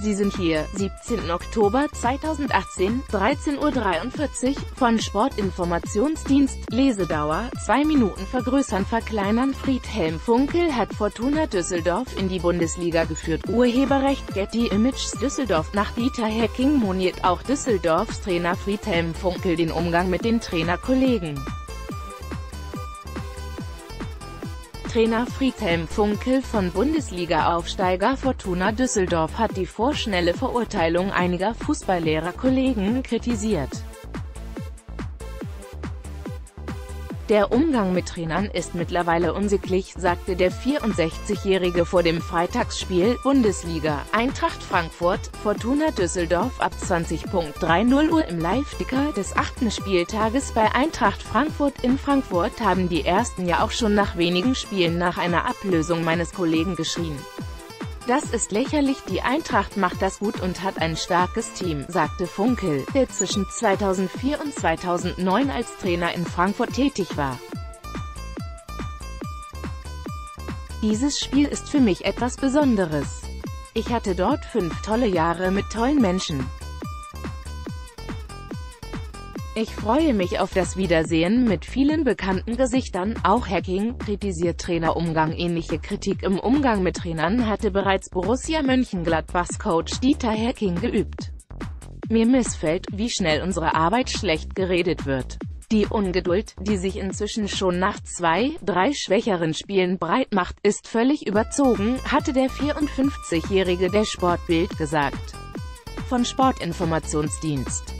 Sie sind hier, 17. Oktober 2018, 13:43 Uhr, von Sportinformationsdienst, Lesedauer, 2 Minuten vergrößern verkleinern. Friedhelm Funkel hat Fortuna Düsseldorf in die Bundesliga geführt. Urheberrecht Getty Images Düsseldorf. Nach Dieter Hecking moniert auch Düsseldorfs Trainer Friedhelm Funkel den Umgang mit den Trainerkollegen. Trainer Friedhelm Funkel von Bundesliga-Aufsteiger Fortuna Düsseldorf hat die vorschnelle Verurteilung einiger Fußballlehrer-Kollegen kritisiert. Der Umgang mit Trainern ist mittlerweile unsittlich, sagte der 64-Jährige vor dem Freitagsspiel. Bundesliga, Eintracht Frankfurt, Fortuna Düsseldorf ab 20:30 Uhr. Im Live-Ticker des 8. Spieltages bei Eintracht Frankfurt. In Frankfurt haben die Ersten ja auch schon nach wenigen Spielen nach einer Ablösung meines Kollegen geschrien. Das ist lächerlich, die Eintracht macht das gut und hat ein starkes Team, sagte Funkel, der zwischen 2004 und 2009 als Trainer in Frankfurt tätig war. Dieses Spiel ist für mich etwas Besonderes. Ich hatte dort 5 tolle Jahre mit tollen Menschen. Ich freue mich auf das Wiedersehen mit vielen bekannten Gesichtern. Auch Hecking kritisiert Trainerumgang. Ähnliche Kritik im Umgang mit Trainern hatte bereits Borussia Mönchengladbachs Coach Dieter Hecking geübt. Mir missfällt, wie schnell unsere Arbeit schlecht geredet wird. Die Ungeduld, die sich inzwischen schon nach 2, 3 schwächeren Spielen breit macht, ist völlig überzogen, hatte der 54-Jährige der Sportbild gesagt. Von Sportinformationsdienst.